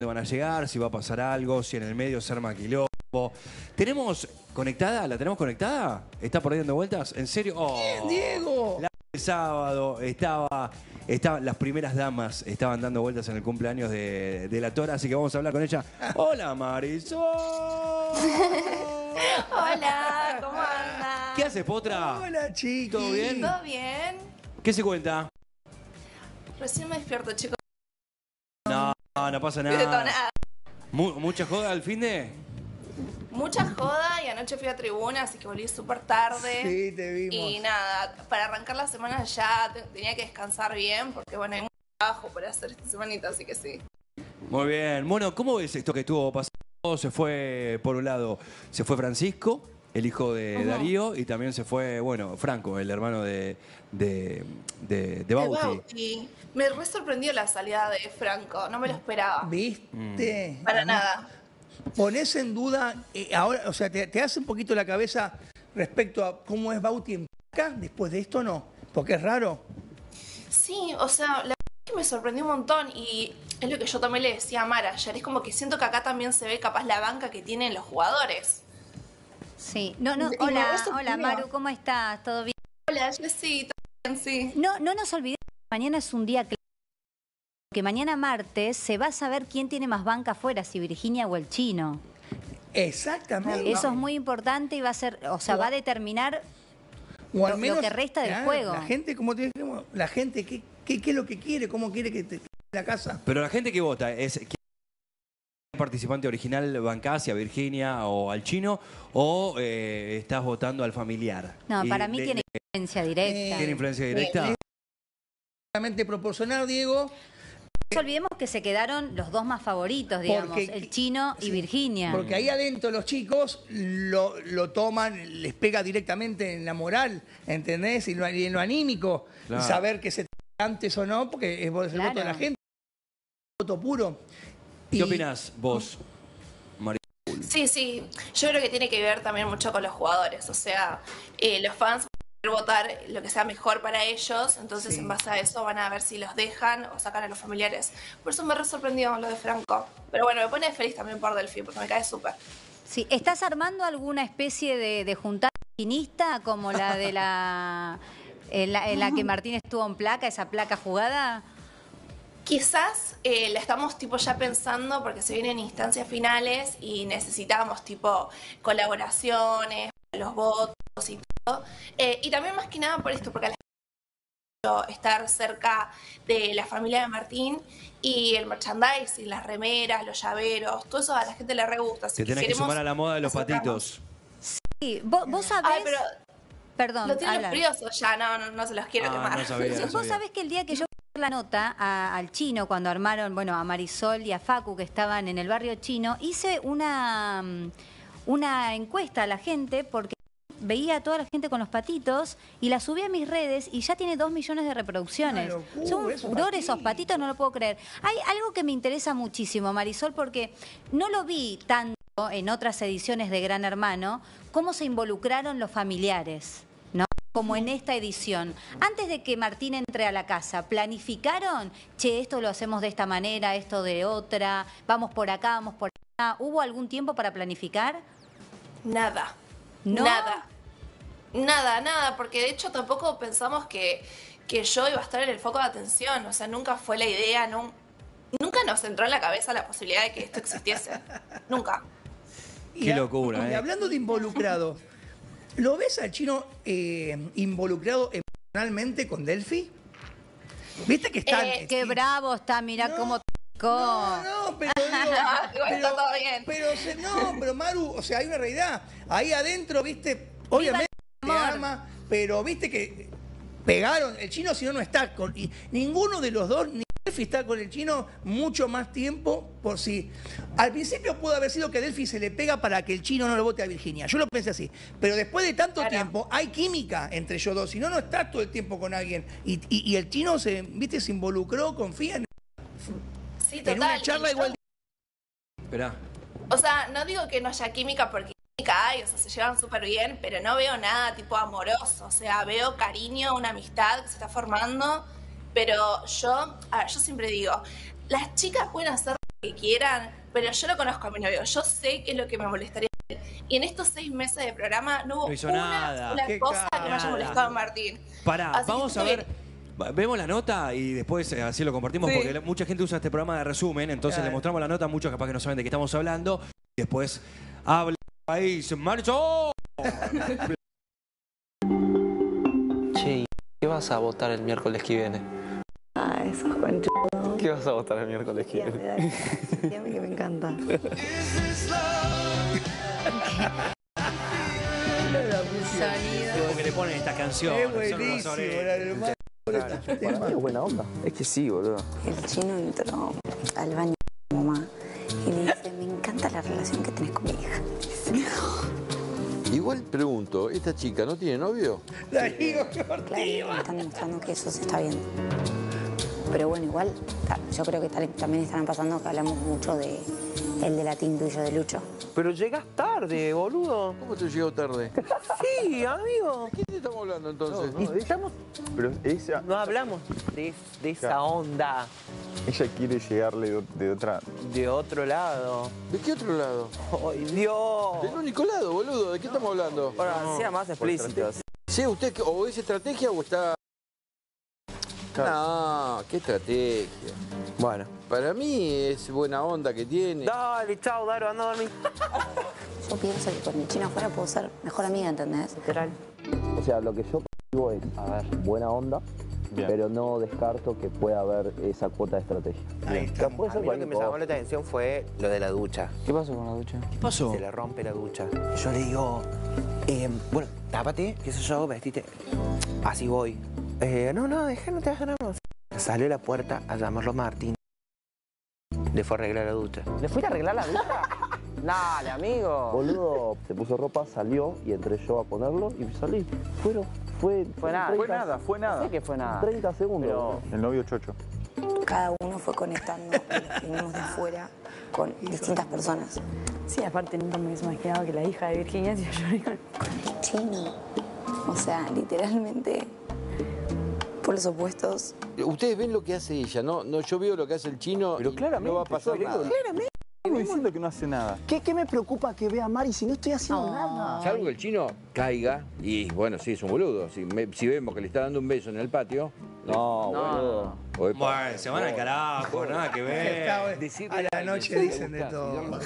dónde van a llegar, si va a pasar algo, si en el medio se arma quilombo. ¿Tenemos conectada? ¿La tenemos conectada? ¿Está por ahí dando vueltas? ¿En serio? Oh, ¡bien, Diego! El sábado estaba, las primeras damas estaban dando vueltas en el cumpleaños de la Tora, así que vamos a hablar con ella. ¡Hola, Marisol! Hola, ¿cómo andas? ¿Qué haces, potra? Hola, chiqui. ¿Todo bien? ¿Todo bien? ¿Qué se cuenta? Recién me despierto, chicos. No pasa nada. ¿Mucha joda al fin de? Mucha joda y anoche fui a tribuna, así que volví súper tarde. Sí, te vimos. Y nada, para arrancar la semana ya tenía que descansar bien, porque bueno, hay mucho trabajo para hacer esta semanita, así que sí. Muy bien. Bueno, ¿cómo ves esto que estuvo pasando? Se fue, por un lado, se fue Francisco, el hijo de Darío, y también se fue, bueno, Franco, el hermano de Bauti. Me re sorprendió la salida de Franco, no me lo esperaba. ¿Viste? Para nada. Ponés en duda, ahora, o sea, te hace un poquito la cabeza respecto a cómo es Bauti en placa después de esto, ¿no? Porque es raro. Sí, o sea, la verdad que me sorprendió un montón y es lo que yo también le decía a Mara ayer, es como que siento que acá también se ve capaz la banca que tienen los jugadores. Sí, no, hola Maru, ¿cómo estás? ¿Todo bien? Hola, yo sí, todo bien, sí. No nos olvidemos que mañana es un día clave, que mañana martes se va a saber quién tiene más banca afuera, si Virginia o el Chino. Exactamente. Eso es muy importante y va a ser, o sea, va a determinar lo que resta del juego. La gente, como te dijimos, la gente, ¿qué es lo que quiere? ¿Cómo quiere que te la casa? Pero la gente que vota es... participante original bancás a Virginia o al Chino, o estás votando al familiar. No, para mí tiene influencia directa. ¿Tiene influencia directa? Exactamente proporcional, Diego. No nos olvidemos que se quedaron los dos más favoritos, digamos, porque el Chino y Virginia. Porque ahí adentro los chicos lo toman, les pega directamente en la moral, ¿entendés? Y en lo anímico, claro. Saber que se antes o no, porque es el voto de la gente, el voto puro. ¿Qué opinás vos, Marisol? Sí, yo creo que tiene que ver también mucho con los jugadores, o sea, los fans van a votar lo que sea mejor para ellos, entonces en base a eso van a ver si los dejan o sacan a los familiares. Por eso me re sorprendió lo de Franco, pero bueno, me pone feliz también por Delfín, porque me cae súper. Sí, ¿estás armando alguna especie de juntada finista como la de la que Martín estuvo en placa, esa placa jugada? Quizás la estamos tipo ya pensando porque se vienen instancias finales y necesitamos tipo colaboraciones, los votos y todo. Y también más que nada por esto, porque a la gente estar cerca de la familia de Martín y el merchandising, las remeras, los llaveros, todo eso a la gente le re gusta. Te tenés que sumar a la moda de los patitos. Sí, vos sabés... Ay, pero, perdón, lo tienen fríos ya, no se los quiero quemar. No sabía, vos sabés que el día que yo... la nota al Chino cuando armaron, bueno, a Marisol y a Facu que estaban en el barrio chino, hice una encuesta a la gente porque veía a toda la gente con los patitos y la subí a mis redes y ya tiene 2 millones de reproducciones. Son un furor esos patitos, no lo puedo creer. Hay algo que me interesa muchísimo, Marisol, porque no lo vi tanto en otras ediciones de Gran Hermano, cómo se involucraron los familiares, ¿no? Como en esta edición. Antes de que Martín entre a la casa, ¿planificaron? Che, esto lo hacemos de esta manera, esto de otra, vamos por acá, vamos por acá. ¿Hubo algún tiempo para planificar? Nada. ¿No? Nada, porque de hecho tampoco pensamos que yo iba a estar en el foco de atención. O sea, nunca fue la idea, nunca nos entró en la cabeza la posibilidad de que esto existiese. Nunca. Qué locura, ¿eh? Y hablando de involucrado... ¿Lo ves al Chino involucrado emocionalmente con Delphi? ¿Viste que está...? ¡Qué bravo está! Mirá cómo tocó. No, pero... está todo bien. Pero Maru, o sea, hay una realidad. Ahí adentro, viste, obviamente te ama, pero viste que pegaron. El Chino si no está con... Y ninguno de los dos, ni Delphi está con el Chino mucho más tiempo por si... Al principio pudo haber sido que Delphi se le pega para que el Chino no lo vote a Virginia. Yo lo pensé así. Pero después de tanto tiempo, hay química entre ellos dos. Si no, no estás todo el tiempo con alguien. Y el Chino se, viste, se involucró, confía en... Sí, total. En una charla igual... Esperá. O sea, no digo que no haya química porque química hay, o sea, se llevan súper bien, pero no veo nada tipo amoroso. O sea, veo cariño, una amistad que se está formando, pero yo siempre digo, las chicas pueden hacer que quieran, pero yo lo conozco a mi novio, yo sé qué es lo que me molestaría. Y en estos 6 meses de programa no hubo una sola cosa que me haya molestado a Martín. Pará, vamos a ver, vemos la nota y después así lo compartimos, porque mucha gente usa este programa de resumen, entonces le mostramos la nota, muchos capaz que no saben de qué estamos hablando, y después habla el país, ¡marchó! Che, ¿qué vas a votar el miércoles que viene? Ah, eso es conchudo. ¿Qué vas a votar el miércoles que viene? Dígame que me encanta. Como que le ponen esta canción. Es buenísimo, hermano. Es buena onda. Es que sí, boludo. El Chino entró al baño de mi mamá y le dice, me encanta la relación que tenés con mi hija. Igual pregunto, ¿esta chica no tiene novio? La digo, me están demostrando que eso se está viendo. Pero bueno, igual, yo creo que también estarán pasando que hablamos mucho de... el de la tinta y yo de Lucho. Pero llegás tarde, boludo. ¿Cómo te llegó tarde? Sí, amigo. ¿Quién te estamos hablando entonces? No, no, estamos... Pero esa... No hablamos de esa onda. Ella quiere llegarle de otra... De otro lado. ¿De qué otro lado? ¡Ay, Dios! Del único lado, boludo. ¿De qué estamos hablando? Ahora, no, sea más explícito. Sí, usted o es estrategia o está... No, qué estrategia. Bueno, para mí es buena onda que tiene. Dale, chao, Daro, anda a dormir. Yo pienso que con el Chino afuera puedo ser mejor amiga, ¿entendés? Literal. O sea, lo que yo digo es, a ver, buena onda, pero no descarto que pueda haber esa cuota de estrategia. A mí lo que me llamó la atención fue lo de la ducha. ¿Qué pasó con la ducha? ¿Qué pasó? Se le rompe la ducha. Yo le digo, bueno, tápate, qué sé yo, vestite. Así voy. No, dejá, no te vas a ganar. Salió a la puerta a llamarlo Martín. Le fue a arreglar la ducha. ¿Le fuiste a arreglar la ducha? Dale, amigo. Boludo, se puso ropa, salió y entré yo a ponerlo y salí. Fue nada. No sé que fue nada. 30 segundos. Pero... El novio chocho. Cada uno fue conectando los niños de afuera con distintas personas. Sí, aparte nunca me hubiese imaginado que la hija de Virginia se lloró con el Chino. O sea, literalmente... Por los opuestos. Ustedes ven lo que hace ella, ¿no? No, yo veo lo que hace el Chino. Pero claramente, no va a pasar nada. Claramente. Estoy diciendo que no hace nada. ¿Qué me preocupa que vea a Mari si no estoy haciendo nada? Salvo que el Chino caiga y, bueno, sí, es un boludo. Si vemos que le está dando un beso en el patio... No, boludo. Bueno, se van al carajo, nada que ver. A la noche dicen de todo.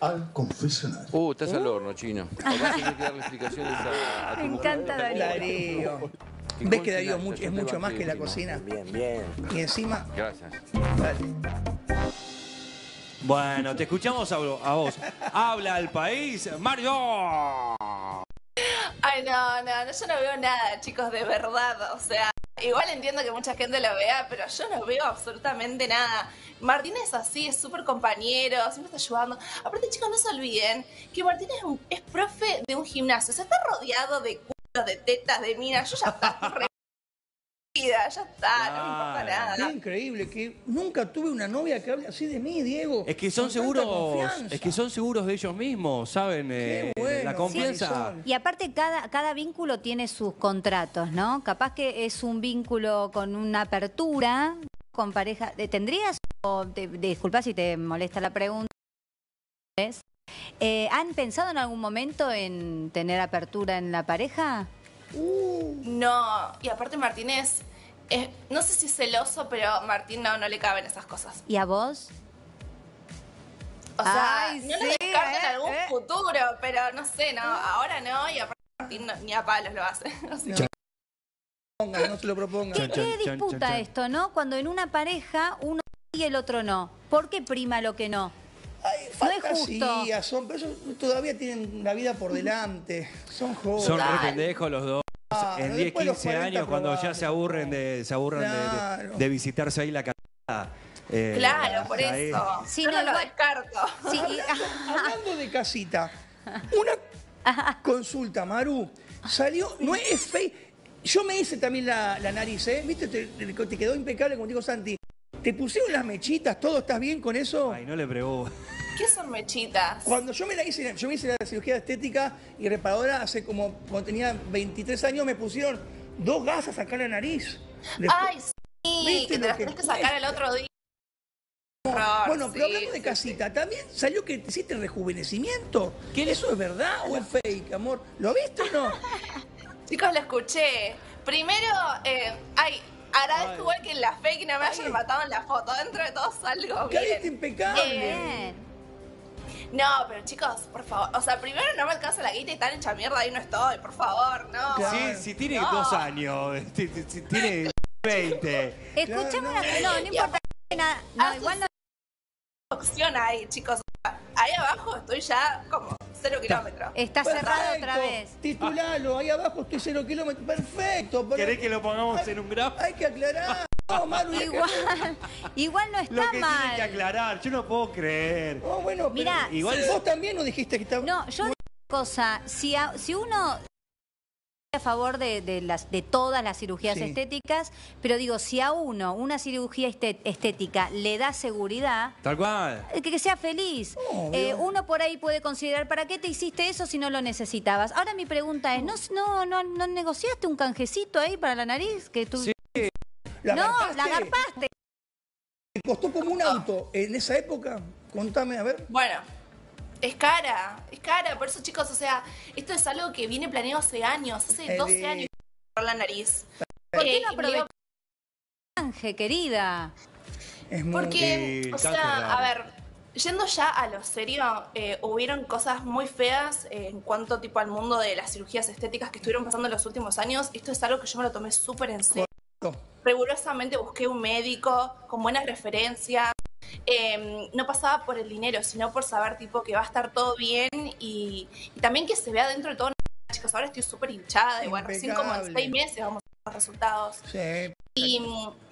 Al confesionario. Estás al horno, Chino. Ahora tenés que darle explicaciones a tu mujer. Me encanta Darío. ¿Ves que Darío es mucho más que la cocina? Bien. Y encima... Gracias. Dale. Bueno, te escuchamos a vos. Habla el país, Mario. Ay, no, yo no veo nada, chicos, de verdad. O sea, igual entiendo que mucha gente lo vea, pero yo no veo absolutamente nada. Martín es así, es súper compañero, siempre está ayudando. Aparte, chicos, no se olviden que Martín es profe de un gimnasio. O sea, está rodeado de... de tetas, de minas, yo ya estaba vida, ya está, no me importa nada. Es increíble que nunca tuve una novia que hable así de mí, Diego. Es que son seguros, de ellos mismos, ¿saben? Qué bueno, la confianza. Sí. Y aparte cada vínculo tiene sus contratos, ¿no? Capaz que es un vínculo con una apertura, con pareja. ¿Tendrías, o disculpa si te molesta la pregunta, ¿ves? ¿Han pensado en algún momento en tener apertura en la pareja? No, y aparte Martínez, no sé si es celoso, pero Martín no le caben esas cosas. ¿Y a vos? O sea, no lo descarto en algún futuro, pero no sé, ahora no, y aparte Martín ni a palos lo hace. No se lo propongan. ¿Qué disputa esto, no? Cuando en una pareja uno y el otro no. ¿Por qué prima lo que no? Ay, fantasías, son, pero ellos todavía tienen la vida por delante, son jóvenes. Son re pendejos los dos. En 10, 15 años, cuando ya se aburren de visitarse ahí la casada. Claro, por eso. Sí, no lo descarto. Sí. Hablando de casita, una consulta, Maru. Salió, no es fake. Yo me hice también la nariz, ¿eh? ¿Viste? Te quedó impecable, como digo, Santi. ¿Te pusieron las mechitas? ¿Todo estás bien con eso? Ay, no le pregunto. ¿Qué son mechitas? Cuando yo me hice la cirugía estética y reparadora hace como... Cuando tenía 23 años me pusieron 2 gasas acá en la nariz. Después, ay, sí, que te las tenés que sacar el otro día. horror. Bueno, pero hablando de casita, también salió que hiciste rejuvenecimiento. ¿Qué? ¿Eso es verdad o es fake, amor? ¿Lo viste o no? Chicos, lo escuché. Primero, agradezco igual que en la fake no me hayan matado en la foto. Dentro de todo salgo bien. ¡Cállate impecable! Bien. No, pero chicos, por favor, o sea, primero no me alcanza la guita y tan hecha mierda, ahí no estoy, por favor, no. Claro. Sí, si tiene 2 años, si tiene 20. Escuchame una cosa, no importa nada, no, igual no. Opción ahí, chicos, ahí abajo estoy ya como 0 kilómetros. Está cerrado otra vez. Titulalo, ahí abajo estoy 0 kilómetros, perfecto. ¿Querés que lo pongamos en un grafo? Hay que aclarar. No, Maru, igual no está mal. Lo que tienen que aclarar, yo no puedo creer. Oh, bueno, mirá, igual si vos también no dijiste que estaba... No, yo cosa, si uno a favor de todas las cirugías estéticas, pero digo, si a uno una cirugía estética le da seguridad... Tal cual. Que sea feliz. Uno por ahí puede considerar, ¿para qué te hiciste eso si no lo necesitabas? Ahora mi pregunta es, ¿no negociaste un canjecito ahí para la nariz? Que tú... Sí. La garpaste. ¿Te costó como un auto en esa época? Contame, a ver. Bueno, es cara. Por eso, chicos, o sea, esto es algo que viene planeado hace años. Hace 12 años por la nariz. ¿Por qué no aprovechaste, Ángel, querida? Es muy... Porque, o sea, a ver, yendo ya a lo serio, hubieron cosas muy feas en cuanto tipo al mundo de las cirugías estéticas que estuvieron pasando en los últimos años. Esto es algo que yo me lo tomé súper en serio. Rigurosamente busqué un médico con buenas referencias, no pasaba por el dinero, sino por saber tipo que va a estar todo bien y también que se vea dentro de todo. Chicos, ahora estoy súper hinchada, igual recién como en 6 meses vamos a ver los resultados. Sí, y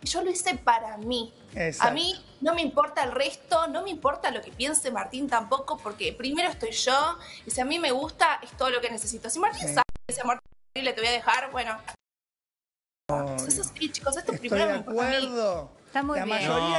yo lo hice para mí. Exacto. A mí no me importa el resto, no me importa lo que piense Martín tampoco, porque primero estoy yo y si a mí me gusta es todo lo que necesito. Si Martín sabe que ese amor terrible te voy a dejar, bueno... Eso sí, chicos, esto primero me acuerdo. Está muy bien.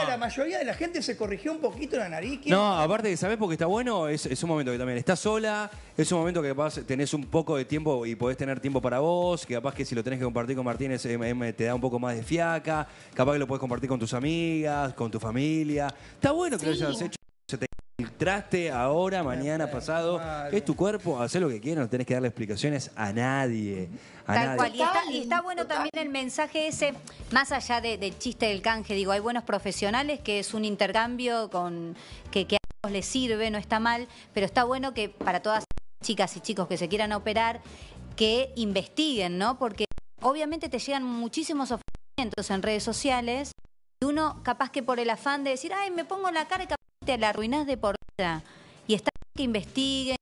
La mayoría de la gente se corrigió un poquito la nariz. No, aparte, ¿sabés por qué está bueno? Es un momento que también estás sola, es un momento que capaz tenés un poco de tiempo y podés tener tiempo para vos, que capaz que si lo tenés que compartir con Martín te da un poco más de fiaca, capaz que lo podés compartir con tus amigas, con tu familia. Está bueno que lo hayas hecho. Se te filtraste ahora, mañana, pasado. Es tu cuerpo, hacé lo que quieras, no tenés que darle explicaciones a nadie. Tal cual. Y está bueno también el mensaje ese, más allá del chiste del canje, digo, hay buenos profesionales que es un intercambio con que a ellos les sirve, no está mal, pero está bueno que para todas chicas y chicos que se quieran operar, que investiguen, ¿no? Porque obviamente te llegan muchísimos ofrecimientos en redes sociales y uno capaz que por el afán de decir, ay, me pongo la cara y capaz te la arruinás de por vida. Y está bien que investiguen,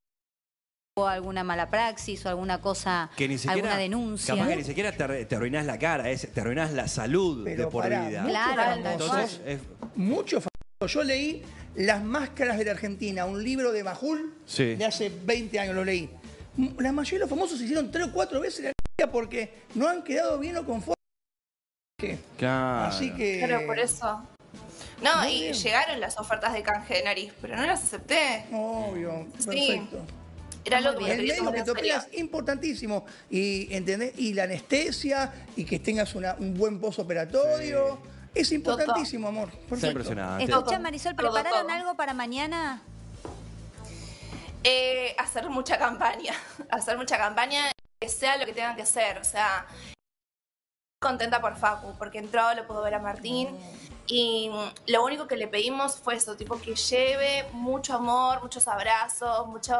o alguna mala praxis o alguna cosa, que ni siquiera, alguna denuncia. Capaz que ni siquiera te arruinás la cara, te arruinás la salud de por vida. Claro, entonces es... Mucho famoso. Yo leí Las máscaras de la Argentina, un libro de Majul de hace 20 años lo leí. La mayoría de los famosos se hicieron 3 o 4 veces la vida porque no han quedado bien o conformes. Claro. Así que... Claro, por eso... No, muy y bien. Llegaron las ofertas de canje de nariz, pero no las acepté. Obvio, perfecto. Era lo que el médico que te operas es importantísimo. Y, ¿entendés? Y la anestesia, y que tengas un buen posoperatorio. Sí. Es importantísimo, amor. Está impresionante. Escuchá, Marisol, ¿prepararon algo para mañana? Hacer mucha campaña. Hacer mucha campaña, que sea lo que tengan que hacer. O sea, contenta por Facu, porque entró, lo pudo ver a Martín. Y lo único que le pedimos fue eso, tipo que lleve mucho amor, muchos abrazos, mucho...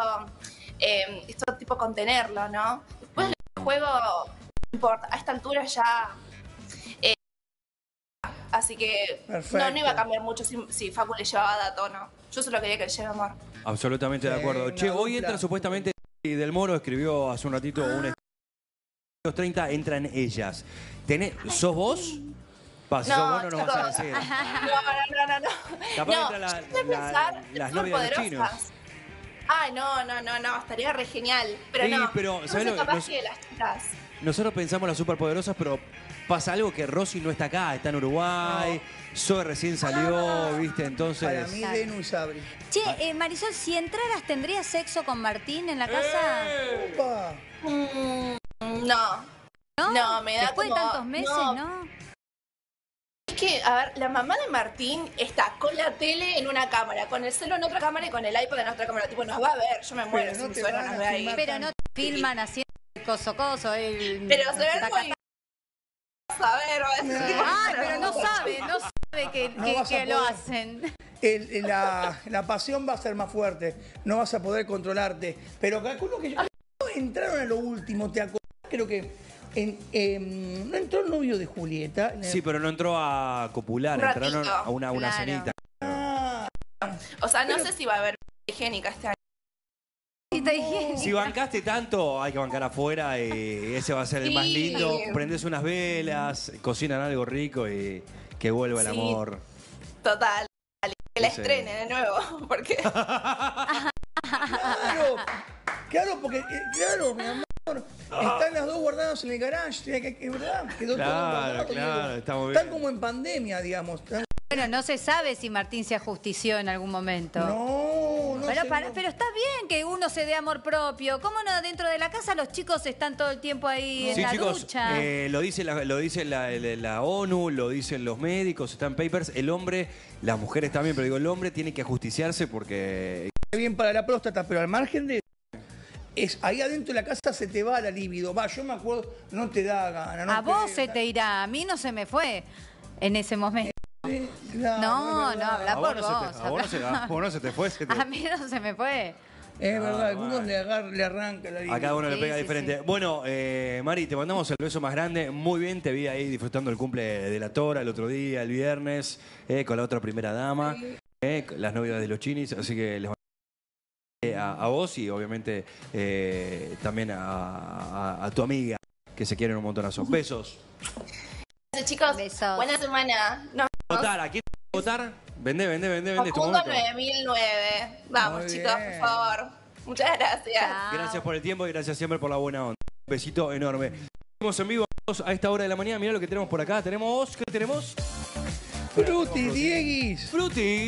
esto tipo contenerlo, ¿no? Después el juego, no importa, a esta altura ya... así que no iba a cambiar mucho si Facu le llevaba dato, ¿no? Yo solo quería que le lleve amor. Absolutamente de acuerdo. Che, hoy entra supuestamente... Del Moro escribió hace un ratito una... 30 entran ellas. ¿Sos vos? No, no, no, no. Las novias de Chino. Ay, no, estaría re genial. Pero sí, no, pero, no soy capaz que las chicas. Nosotros pensamos las superpoderosas, pero pasa algo que Rosy no está acá, está en Uruguay, Zoe recién salió, ¿viste? Entonces... Para mí, Lenu y Sabri. Che, Marisol, si entraras, ¿tendrías sexo con Martín en la casa? Opa. No. No, me da como... Después de tantos meses, ¿no? que, a ver, la mamá de Martín está con la tele en una cámara, con el celo en otra cámara y con el iPad en otra cámara. Tipo, nos va a ver, yo me muero. Pero no te filman haciendo coso, pero se ven muy... Saber, va a decir. Ah, pero no sabe que lo hacen. La pasión va a ser más fuerte, no vas a poder controlarte. Pero calculo que yo... Entraron a lo último, ¿te acuerdas? Creo que... no entró el novio de Julieta. Sí, pero no entró a copular, entraron a una cenita. Ah, o sea, no sé si va a haber higiénica este año. Si bancaste tanto, hay que bancar afuera y ese va a ser el más lindo. Prendes unas velas, cocinan algo rico y que vuelva el amor. Total, que la estrenen de nuevo, porque... Claro, porque... Claro, mi amor. Están las dos guardadas en el garage, es verdad. Quedó claro, todo claro, estamos bien. Están como en pandemia, digamos. Bueno, no se sabe si Martín se ajustició en algún momento. No, no sé. Pero está bien que uno se dé amor propio. ¿Cómo no? Dentro de la casa los chicos están todo el tiempo ahí en la ducha. Lo dice la ONU, lo dicen los médicos, están papers. El hombre, las mujeres también, pero digo, el hombre tiene que ajusticiarse porque... Bien para la próstata, pero al margen de... ahí adentro de la casa se te va la libido. Va, yo me acuerdo, no te da gana. No, a vos se te irá, a mí no se me fue en ese momento. Claro, no, habla por vos. A vos no se te fue. A mí no se me fue. Es verdad, a algunos le arranca la libido. A cada uno le pega diferente. Sí. Bueno, Mari, te mandamos el beso más grande. Muy bien, te vi ahí disfrutando el cumple de la Tora el otro día, el viernes, con la otra primera dama, las novias de los Chinis, así que les a vos y obviamente también a tu amiga, que se quieren un montonazo. Besos. Gracias, chicos. Besos. Buena semana. Nos vemos. Votar, ¿a quién votar? Vende. Junto 9009. Vamos, chicos, por favor. Muchas gracias. Chao. Gracias por el tiempo y gracias siempre por la buena onda. Un besito enorme. Estamos en vivo a esta hora de la mañana. Mirá lo que tenemos por acá. ¿Qué tenemos? Fruti, Dieguis. Fruti.